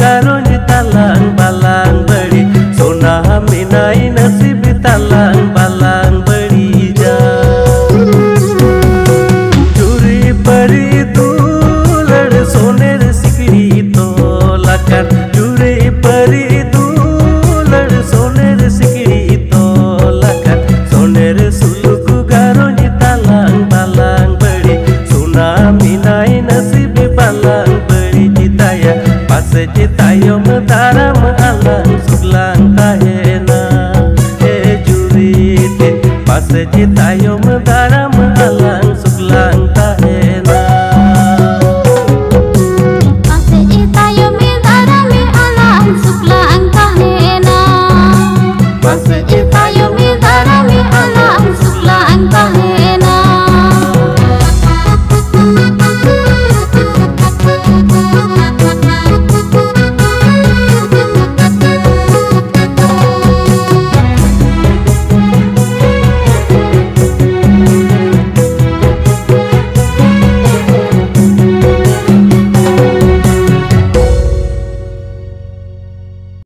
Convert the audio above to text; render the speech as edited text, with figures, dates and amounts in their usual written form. garon talang balang badi sona minai nasib talang balang badi ja juri pari tu lad soner sikri to lakar juri pari tu lad soner sikri to lakar soner suluk garon talang balang badi sona minai nasib balang badi jitaya pas jitayo mataram alang suglang tahe. Sejita yo meda